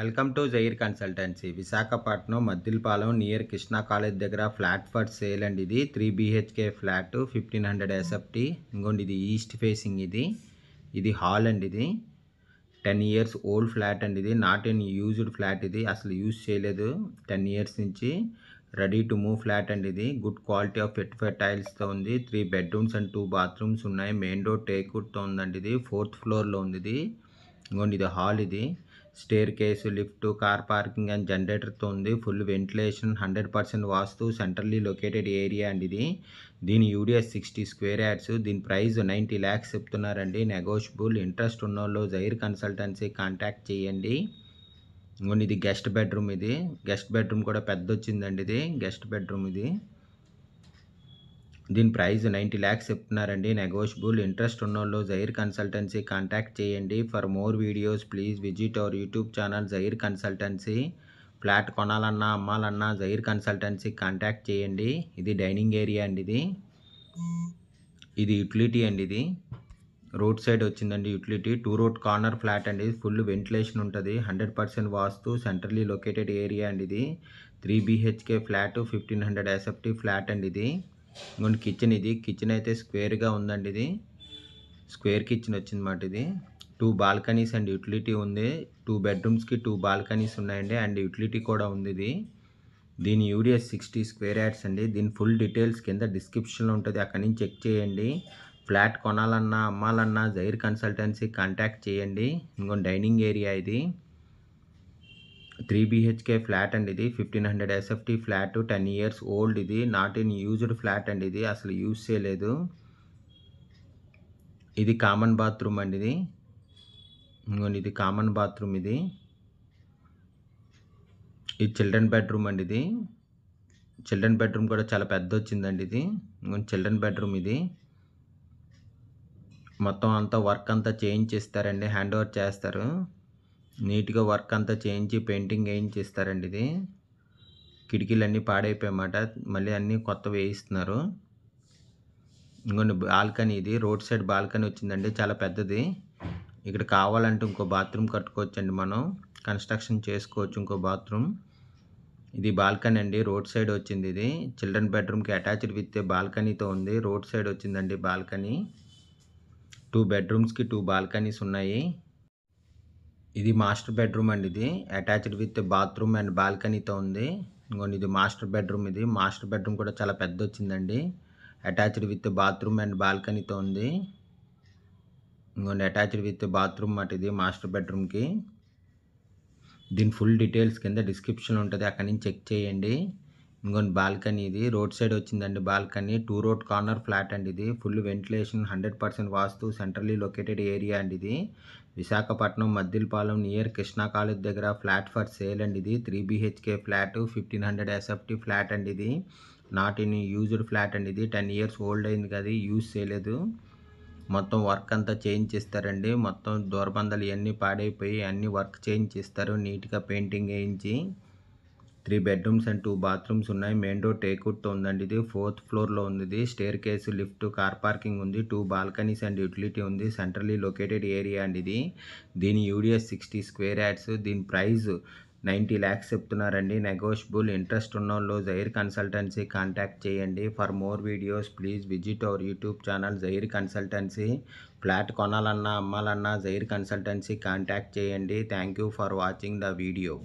Welcome to Zahir Consultancy. Visakhapatnam, Maddilapalem near Krishna College దగ్గర flat for sale and ఇది 3 BHK flat 1500 SFT. ఇంకొండి ఇది east facing ఇది hall and ఇది 10 years old flat and ఇది not in used flat ఇది అసలు use చేయలేదు 10 years నుంచి ready to move flat and ఇది good quality of tiles తో ఉంది 3 bedrooms and 2 bathrooms ఉన్నాయి main door take out తో ఉంది ఇది 4th floor లో ఉంది ఇది ఇంకొండి ఇది hall ఇది staircase, lift, car parking and generator tondi, full ventilation, 100% vastu, centrally located area and idi. Din UDS 60 square yards, din price 90 lakhs septunar and negotiable interest on all Zahir Consultancy contact cheyandi. Only the guest bedroom idi, guest bedroom got a peddochin and idi, guest bedroom idi. Then price 90 lakhs septunar and negotiable interest unnallo Zahir Consultancy contact cheyandi. For more videos please visit our YouTube channel Zahir Consultancy. Flat konalanna ammalanna Zahir Consultancy contact cheyandi. Idi dining area and idi utility and idi road side ochindandi utility 2 road corner flat and is full ventilation untadi 100% vastu centrally located area and idi 3 BHK flat 1500 SFT flat and idi. ఇంకొండి kitchen ఇది kitchen అయితే square గా ఉందండి ఇది square kitchen వచ్చిందన్నమాట ఇది 2 balconies and utility ఉంది 2 bedrooms కి 2 బాల్కనీస్ ఉన్నాయండి అండ్ యూటిలిటీ కూడా ఉంది ఇది దీని యూడిఎస్ 60 స్క్వేర్ యార్డ్స్ అండి దీని ఫుల్ డీటెయల్స్ కింద డిస్క్రిప్షన్ లో ఉంటది అక్కడ నుంచి చెక్ చేయండి ఫ్లాట్ కొనాలన్నా అమ్మాలన్నా Zahir Consultancy కాంటాక్ట్ చేయండి ఇంకొండి డైనింగ్ ఏరియా ఇది 3 BHK flat and idi 1500 SFT flat to 10 years old idi not in used flat and idi asli use cheyaledu idi common bathroom and idi ingoni idi common bathroom idi ఇది children bedroom and idi children bedroom kuda chala pedda ochindandi idi ingoni children bedroom idi మొత్తం అంతా work అంతా change చేస్తారండి hand over చేస్తారు neat గా work అంతా change painting చేయించేస్తారండి ఇది కిటికీలన్నీ పాడైపోయాయమాట మళ్ళీ అన్ని కొత్త వేయిస్తున్నారు ఇంకొన్ని బాల్కనీ ఇది రోడ్ సైడ్ బాల్కనీ వచ్చిందండి చాలా పెద్దది ఇక్కడ కావాలంటే ఇంకో బాత్రూమ్ కట్టుకోవచ్చండి మనం కన్స్ట్రక్షన్ చేసుకోవచ్చు ఇంకో బాత్రూమ్ ఇది బాల్కనీ అండి రోడ్ సైడ్ వచ్చింది ఇది చిల్డ్రన్ బెడ్రూమ్ కి అటాచ్డ్ విత్ బాల్కనీ తో ఉంది రోడ్ సైడ్ వచ్చిందండి బాల్కనీ 2 బెడ్రూమ్స్ కి 2 బాల్కనీస్ ఉన్నాయి ఇది మాస్టర్ బెడ్రూమ్ అండి ఇది attached with bathroom and balcony తో ఉంది ఇంకొండి ఇది మాస్టర్ బెడ్రూమ్ కూడా చాలా పెద్ద వచ్చిందండి attached with bathroom and balcony తో ఉంది ఇంకొండి అటాచ్డ్ విత్ బాత్రూమ్ మాట ఇది మాస్టర్ బెడ్రూమ్ కి దీని ఫుల్ డీటెయల్స్ కింద డిస్క్రిప్షన్ ఉంటది అక్కడ నుంచి చెక్ చేయండి ఇంకొండి బాల్కనీ ఇది రోడ్ సైడ్ వచ్చిందండి బాల్కనీ 2 road కార్నర్ ఫ్లాట్ అండి ఇది full ventilation 100% vastu centrally located area అండి ఇది విశాఖపట్నం మద్దిలపాలెం నియర్ కృష్ణా కాలేజ్ దగ్గర ఫ్లాట్ ఫర్ సేల్ అండి ఇది 3 BHK ఫ్లాట్ 1500 SFT ఫ్లాట్ అండి ఇది నాట్ ఇన్ యూజ్డ్ ఫ్లాట్ అండి ఇది 10 ఇయర్స్ ఓల్డ్ అయింది కదా యూజ్ చేయలేదు మొత్తం వర్క్ అంతా చేంజ్ చేస్తారండి మొత్తం దూరబందలు ఇవన్నీ పాడైపోయి అన్ని వర్క్ చేంజ్ చేస్తారు నీట్ గా పెయింటింగ్ వేయించి 3 bedrooms and 2 bathrooms ఉన్నాయి మెయిన్ డోర్ టేక్ అవుట్ ఉందండి ఇది 4th ఫ్లోర్ లో ఉంది ఇది staircase lift car parking ఉంది 2 బాల్కనీస్ అండ్ యూటిలిటీ ఉంది సెంట్రల్లీ లొకేటెడ్ ఏరియా అండి ఇది దీని యూడిఎస్ 60 స్క్వేర్ యార్డ్స్ దీని ప్రైస్ 90 lakhs చెప్తున్నారండి negotiable interest ఉన్నోళ్ళు Zahir Consultancy కాంటాక్ట్ చేయండి for more videos please visit our YouTube channel Zahir Consultancy flat కొనాలన్నా అమ్మాలన్నా Zahir Consultancy కాంటాక్ట్ చేయండి thank you for watching the video